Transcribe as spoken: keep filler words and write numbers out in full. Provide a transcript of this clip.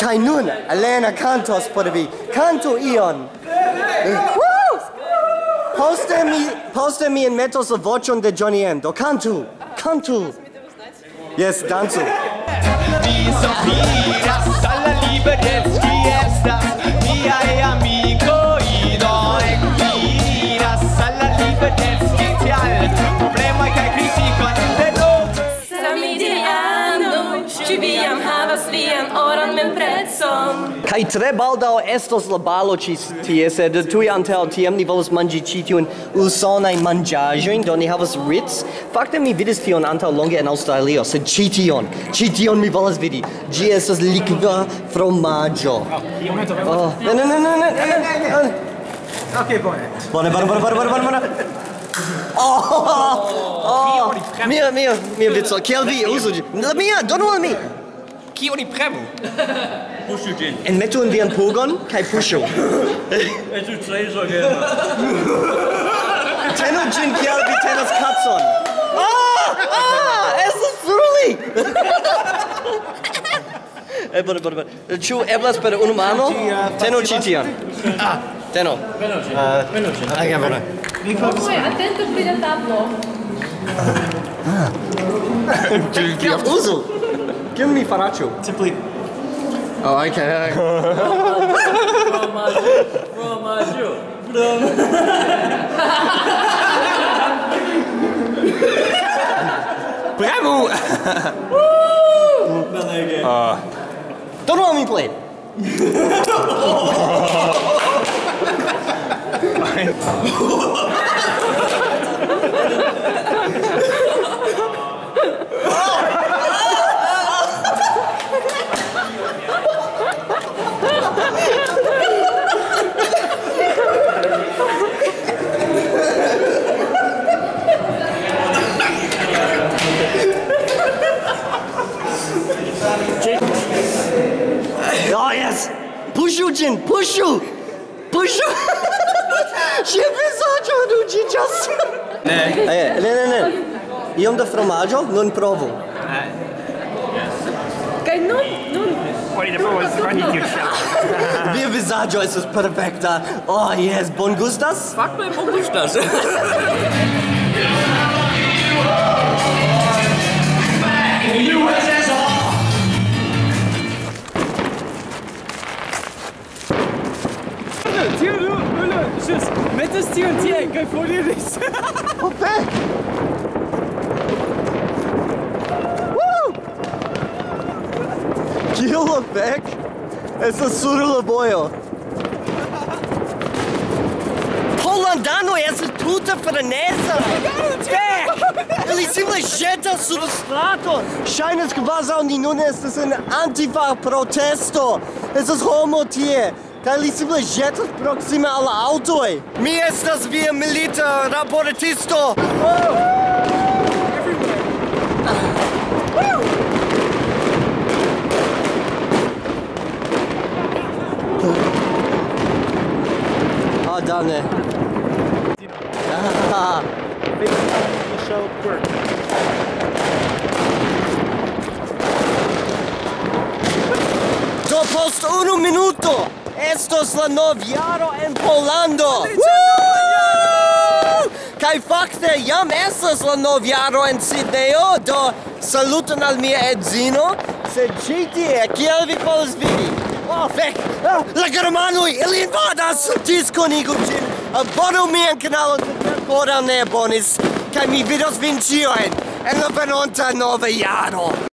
Kaj nun alena kantos por vi, kantu ion. Poste mi, poste mi enmetos la voĉon de Johnny M. Do kantu, kantu. Yes, dancu. Kaj tre baldaŭ estos la balo ĉi tie, sed tuj antaŭ tiam ni volas manĝi ĉi tiujn usonajn manĝaĵojn, do ni havas Ritz. Fakte mi vidis tion antaŭ longe en Aŭstralio, sed ĉi tion, ĉi tion mi volas vidi. Ĝi estas likva fromaĝo. Ne, ne, ne, ne, ne. Ok, bone. Bone, bone, bone, bone, bone, bone. Oh! Mia, mia, mia vico, kiel vi uzu ĝi? Mia, donu al mi! Kio ni premu? Pushu ĝin. Enmetu en vian pugon kaj puŝu. Estu trezor hejma. Tenu ĝin kiel vi tenas kacon. Ah! Ah! Estas fruli! Bone, bone, bone. Ĉu eblas per unu mano? Tenu ĉi tion. Ah! Tenu. Veloce. Ah, bone. Poi, attento pri la tablo. Ah! Kiel uzu? Give me faracho. Simply. Oh, okay. Bravo! uh, don't know how we played. Oh yes! Pushu Jin! Pushu! Pushu! She vizaĝo ruĝiĝas! Ne, ne, ne, ne. Iom da fromaĝo, nun provu. Kaj nun, nun. Via vizaĝo estas perfekta. Oh yes, bongustas? Fakte bongustas. Tschüss, mit das Tier und Tier, kein Folie nicht. Oh, back! Woo! You look back? Es ist surle boyo. Hollandano, es ist tuta frenesa. Back! Ili simple jeta sur strato. Scheines kvazaŭ ni nun estas en antifa protesto. Es ist homo tie. Kaj li simple ĵetas proksime al la aŭtoj. Mi estas via milita raportisto. Ah, damne. Do post unu minuto estos la novjaro en Pollando! Kaj fakte jam estas la novjaro en Sidnejo, do saluton al mia edzino, sed ĉi tie, kiel vi povas vidi? Oh, fek! La germanoj, ili invadas! Diskonigu ĝin! Abonu mian kanalon, se ankoraŭ ne abonis, kaj mi vidos vin ĉiujn en la venonta nova jaro!